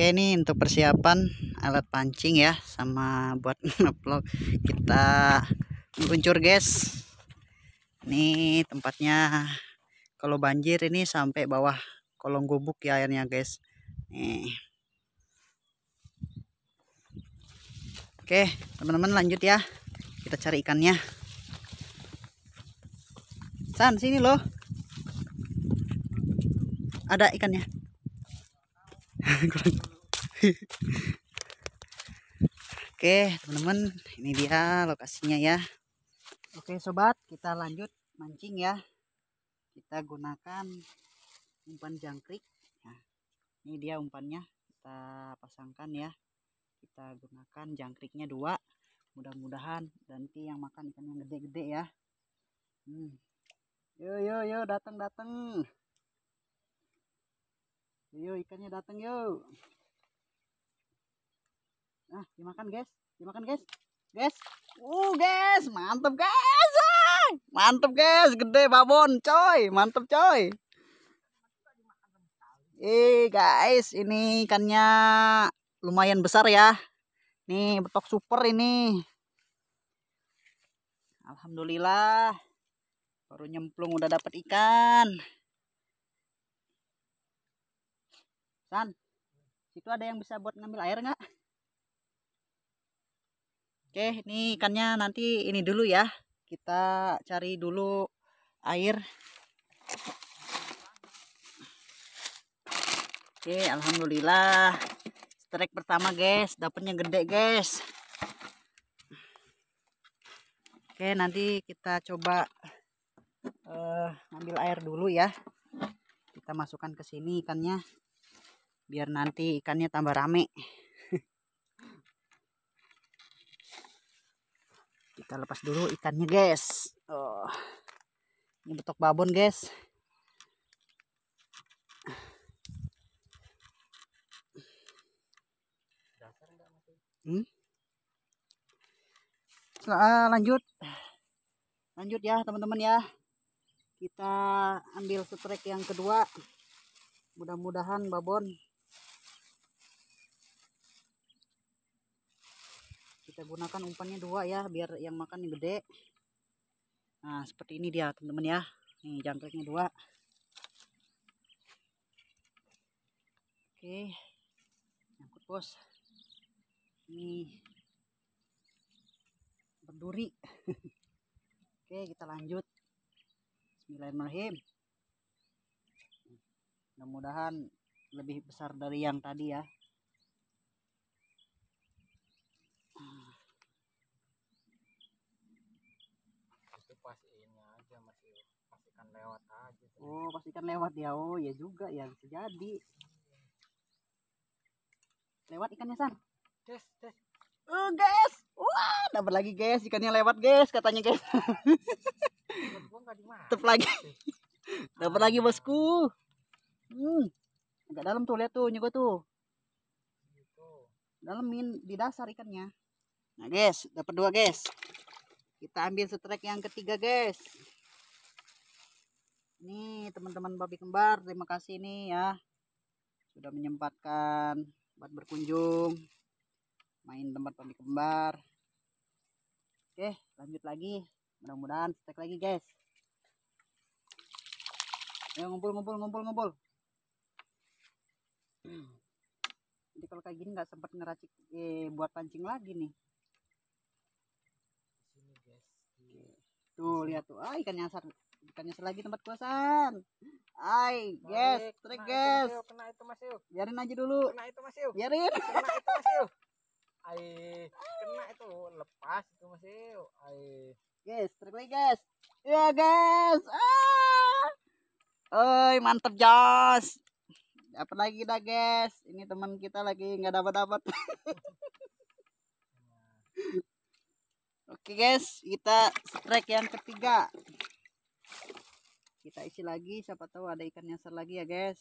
Oke, ini untuk persiapan alat pancing ya, sama buat nge-vlog kita meluncur guys. Ini tempatnya kalau banjir ini sampai bawah kolong gubuk ya airnya guys. Nih. Oke, teman-teman lanjut ya. Kita cari ikannya. San, sini loh. Ada ikannya. Oke teman-teman, ini dia lokasinya ya. Oke sobat, kita lanjut mancing ya. Kita gunakan umpan jangkrik. Nah, ini dia umpannya, kita pasangkan ya. Kita gunakan jangkriknya 2. Mudah-mudahan nanti yang makan ikan yang gede-gede ya. Yo datang. Yo, ikannya datang yo. Nah, dimakan guys. Guys. Guys, mantap guys. Mantap guys, gede babon coy, mantap coy. Guys, ini ikannya lumayan besar ya. Nih, betok super ini. Alhamdulillah. Baru nyemplung udah dapat ikan. San, itu ada yang bisa buat ngambil air nggak? Oke, ini ikannya nanti ini dulu ya. Kita cari dulu air. Oke, alhamdulillah. Strike pertama guys, dapatnya gede guys. Oke, nanti kita coba ngambil air dulu ya. Kita masukkan ke sini ikannya, biar nanti ikannya tambah rame. Kita lepas dulu ikannya guys. Ini betok babon guys. Lanjut ya teman-teman ya. Kita ambil strike yang kedua. Mudah-mudahan babon. Kita gunakan umpannya 2 ya, biar yang makan yang gede. Nah, seperti ini dia teman-teman ya. Nih jangkriknya 2. Oke, nyangkut bos. Nih berduri. Oke, kita lanjut. Bismillahirrahmanirrahim. Mudah-mudahan lebih besar dari yang tadi ya. Pastikan lewat ya. Ya juga ya, bisa jadi lewat ikannya San. Tes. Guys, wah dapat lagi guys, ikannya lewat guys katanya guys. Tetep lagi, dapat lagi bosku. Agak dalam tuh, lihat tuh nyego tuh. Dalemin di dasar ikannya. Nah guys, dapat 2 guys. Kita ambil strike yang ketiga guys. Nih teman-teman Papi Kembar, terima kasih nih ya, sudah menyempatkan buat berkunjung main tempat Papi Kembar. Oke, lanjut lagi. Mudah-mudahan strike lagi guys. Ayo ngumpul. Jadi kalau kayak gini nggak sempat ngeracik buat pancing lagi nih. Sini guys. Tuh lihat tuh, ikan nyasar. Ikannya selagi tempat kuasan. Guys, trik guys. Kena itu Mas Yu. Biarin aja dulu. Kena itu Mas Yu. Biarin. Kena itu Mas Yu. Kena itu, lepas itu Mas Yu. Guys, trik lagi guys. Ya guys. Mantap jos. Dapat lagi dah guys. Ini teman kita lagi nggak dapat. Oke guys, kita strike yang ketiga. Kita isi lagi, siapa tahu ada ikan nyasar lagi ya guys.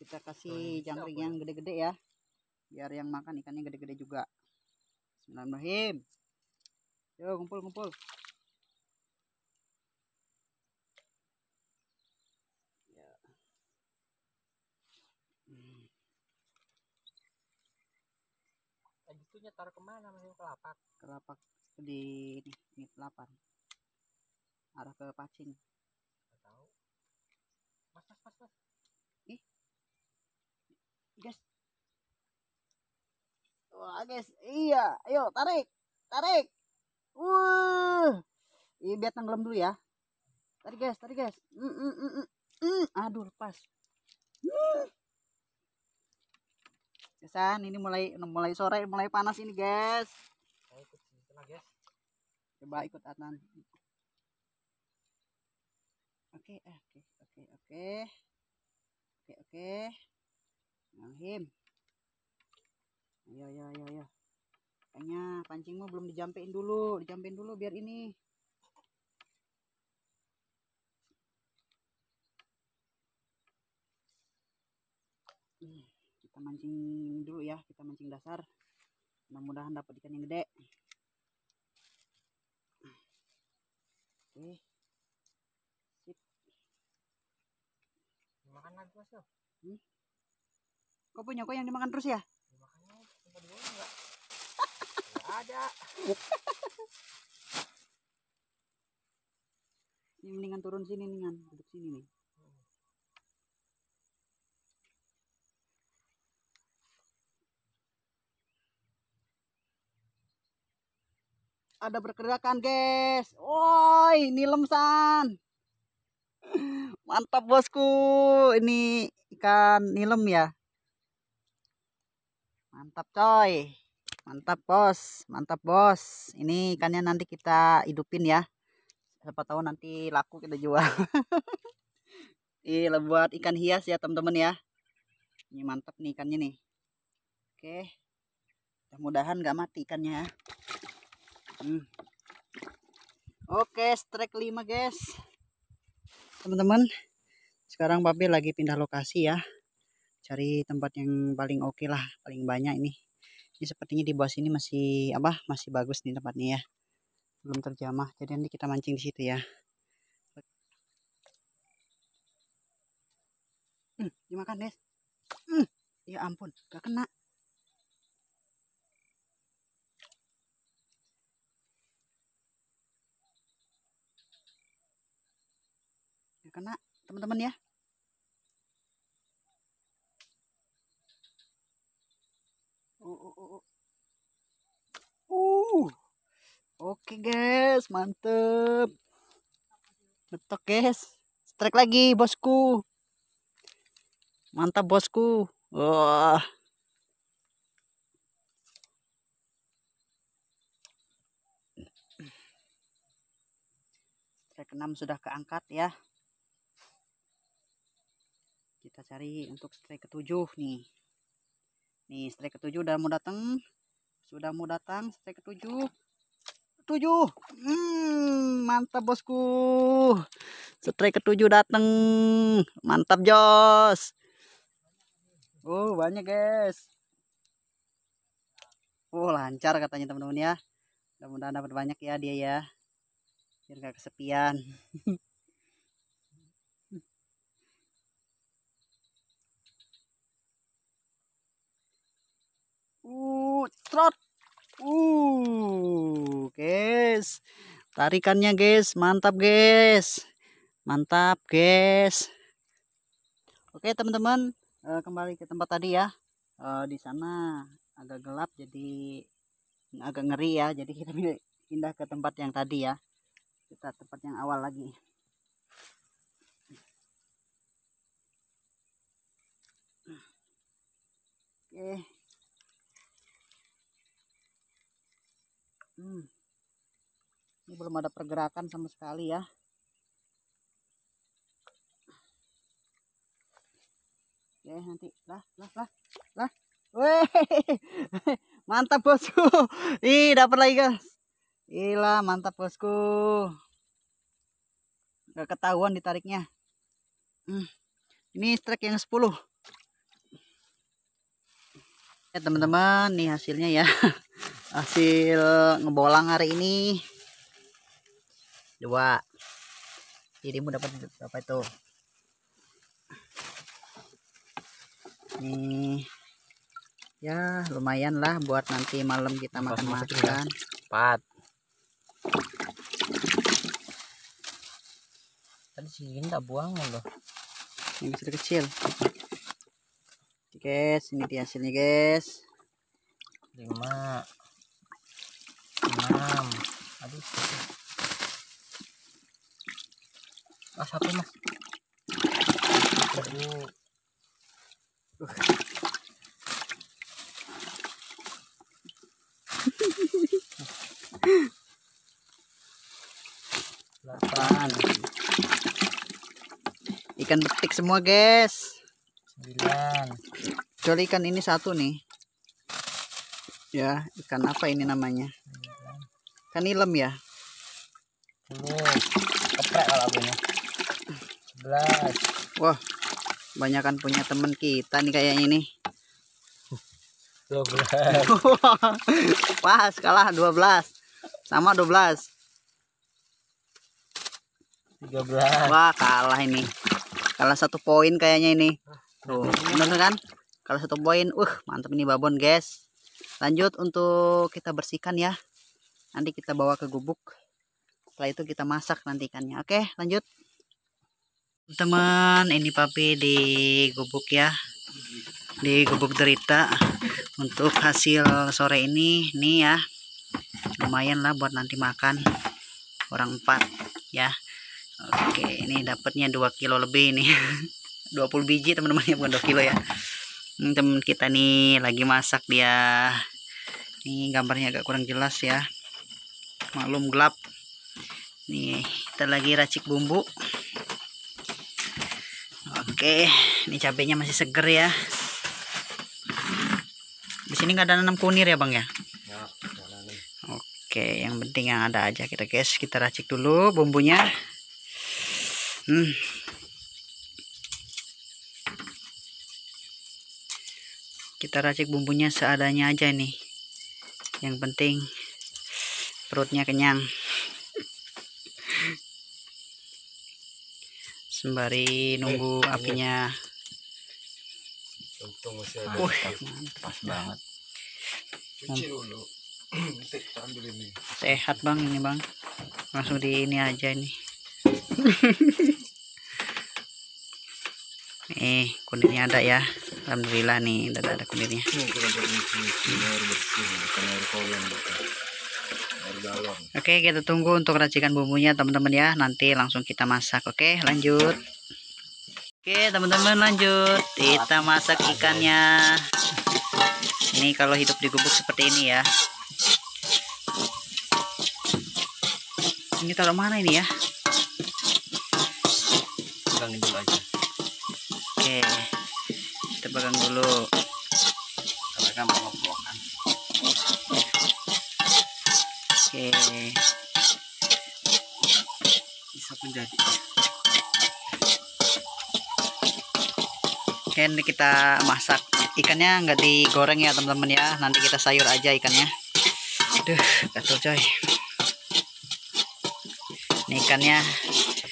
Kita kasih jangkrik yang gede-gede ya, biar yang makan ikannya gede-gede juga. Bismillahirrahmanirrahim. Yo, ngumpul. itunya taruh kemana? Masukin kelapak. Kelapak di ini kelapan. Arah ke pacing. Nggak tahu. Mas. Ih. Guys. Wah, guys. Iya, ayo tarik. Ini biar tenggelam dulu ya. Tarik guys. Aduh, lepas. Kesan ini mulai sore, mulai panas ini, guys. Saya ikut sini tengah, guys. Coba ikut Adnan. Oke. Nangim. Ayo. Kayaknya pancingmu belum dijampein dulu biar ini. Kita mancing dulu ya, kita mancing dasar. Mudah-mudahan dapat ikan yang gede. Oke. Sip. Dimakan lagi Mas loh. Kok punya kok yang dimakan terus ya? Dimakannya cuma di bawah enggak? Enggak ada. Ini mendingan turun sini nih, duduk sini nih. Ada pergerakan, guys. Woi, ini lemsan. Mantap, bosku. Ini ikan nilem ya. Mantap, coy. Mantap, bos. Ini ikannya nanti kita hidupin ya. Siapa tahu nanti laku kita jual. Ini buat ikan hias ya, teman-teman ya. Ini mantap nih ikannya nih. Oke. Mudah-mudahan nggak mati ikannya ya. Oke, strike 5 guys. Teman-teman, sekarang Papi lagi pindah lokasi ya. Cari tempat yang paling oke lah, paling banyak ini. Ini sepertinya di bawah sini masih bagus nih tempatnya ya. Belum terjamah. Jadi nanti kita mancing di situ ya. Dimakan, guys. Ya ampun, gak kena. Kena teman-teman ya. Oke guys, mantep. Betok guys. Strike lagi bosku. Mantap bosku. Wah. Strike 6 sudah keangkat ya. Kita cari untuk strike ke-7 nih. Nih strike ke-7 udah mau datang. Strike ke-7. 7. Mantap bosku. Strike ke-7 datang. Mantap jos. Oh, banyak guys. Oh, lancar katanya teman-teman ya. Mudah-mudahan dapat banyak ya dia ya. Biar gak kesepian. Trot. Guys. Tarikannya guys, mantap guys. Oke, teman-teman, kembali ke tempat tadi ya. Di sana agak gelap jadi agak ngeri ya. Jadi kita pindah ke tempat yang tadi ya. Kita tempat yang awal lagi. Oke. Ini belum ada pergerakan sama sekali ya. Oke, nanti lah. Weh, mantap bosku. Ih, dapat lagi guys. Gila, mantap bosku. Gak ketahuan ditariknya. Ini strike yang 10. Ya teman-teman, nih hasilnya ya. Hasil ngebolang hari ini 2. Dirimu dapat berapa itu? Nih Ya lumayan lah buat nanti malam kita makan-makan. Cepat. Tadi sini tak buang loh. Ini masih kecil. Oke guys, ini dia hasilnya guys. 5, 6. Aduh. Mas satu mas. Aduh. Ikan betik semua guys. 9. Kecuali ikan ini satu nih. Ya, ikan apa ini namanya? Kan nilem ya. 10. Keprek kalau punya. 11. Wah, kebanyakan punya temen kita nih kayaknya nih. 12. Pas kalah 12. Sama 12. 13. Wah, kalah ini. Kalah 1 poin kayaknya ini. Tuh, bener kan? Kalah 1 poin. Mantap ini babon, guys. Lanjut untuk kita bersihkan ya. Nanti kita bawa ke gubuk. Setelah itu kita masak nanti ikannya. Oke, lanjut. Teman, ini Papi di gubuk ya. Di gubuk derita untuk hasil sore ini nih ya. Lumayan lah buat nanti makan orang 4 ya. Oke, ini dapatnya 2 kilo lebih nih. 20 biji teman-teman ya, bukan 2 kilo ya. Ini teman kita nih lagi masak dia. Ini gambarnya agak kurang jelas ya. Maklum gelap. Nih, kita lagi racik bumbu. Oke, ini cabenya masih seger ya. Di sini nggak ada nanam kunir ya, Bang ya? Ya, oke, yang penting yang ada aja kita guys. Kita racik dulu bumbunya. Kita racik bumbunya seadanya aja nih. Yang penting perutnya kenyang. Sembari nunggu apinya. Untung masih ada. Pas banget. Cuci dulu. Sehat Bang ini Bang. Langsung di ini aja nih. Nih kunirnya ada ya, alhamdulillah nih udah ada kunirnya. Oke, kita tunggu untuk racikan bumbunya teman-teman ya, nanti langsung kita masak. Oke, lanjut. Oke teman-teman, lanjut kita masak ikannya. Ini kalau hidup di gubuk seperti ini ya. Ini taruh mana ini ya? Pegangin dulu aja. Oke, kita pegang dulu karena kan mau ngeplokan. Oke, bisa pun jadi. Oke, nanti kita masak ikannya, nggak digoreng ya teman-teman ya, nanti kita sayur aja ikannya. Aduh, gatel coy. Ini ikannya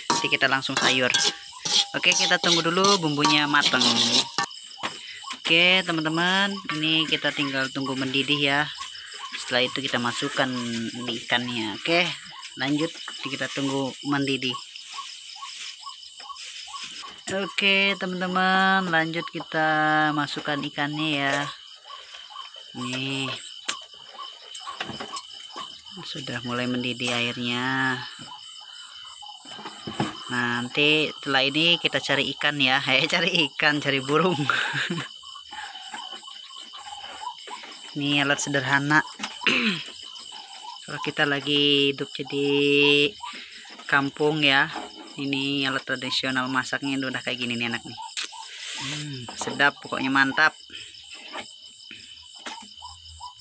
nanti kita langsung sayur. Oke, kita tunggu dulu bumbunya mateng. Oke teman-teman, ini kita tinggal tunggu mendidih ya. Setelah itu kita masukkan ikannya. Oke, lanjut, kita tunggu mendidih. Oke teman-teman, lanjut kita masukkan ikannya ya. Nih, sudah mulai mendidih airnya. Nah, nanti setelah ini kita cari ikan ya. Cari burung. Ini alat sederhana. Kalau kita lagi hidup jadi kampung ya, ini alat tradisional masaknya udah kayak gini nih enak nih. Sedap pokoknya, mantap.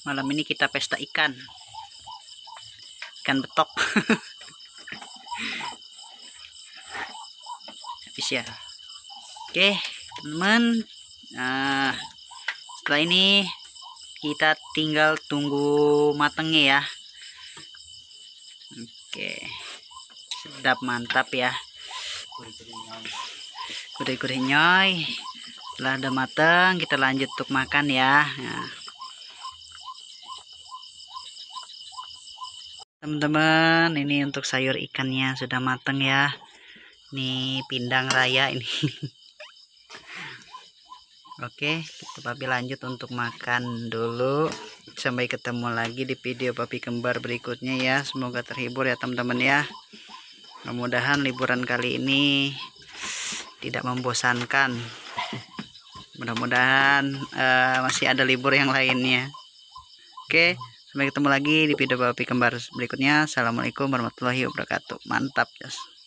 Malam ini kita pesta ikan. Ikan betok. Ya. Oke teman-teman, nah, setelah ini kita tinggal tunggu matangnya ya. Oke, sedap mantap ya, gurih-gurih nyoy. Setelah ada matang kita lanjut untuk makan ya. Nah. Teman-teman, ini untuk sayur ikannya sudah mateng ya. Ini pindang raya ini. Oke, kita Papi lanjut untuk makan dulu. Sampai ketemu lagi di video Papi Kembar berikutnya ya. Semoga terhibur ya teman-teman ya. Mudah-mudahan liburan kali ini tidak membosankan. Mudah-mudahan masih ada libur yang lainnya. Oke. Sampai ketemu lagi di video Papi Kembar berikutnya. Assalamualaikum warahmatullahi wabarakatuh. Mantap, guys.